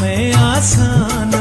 में आसान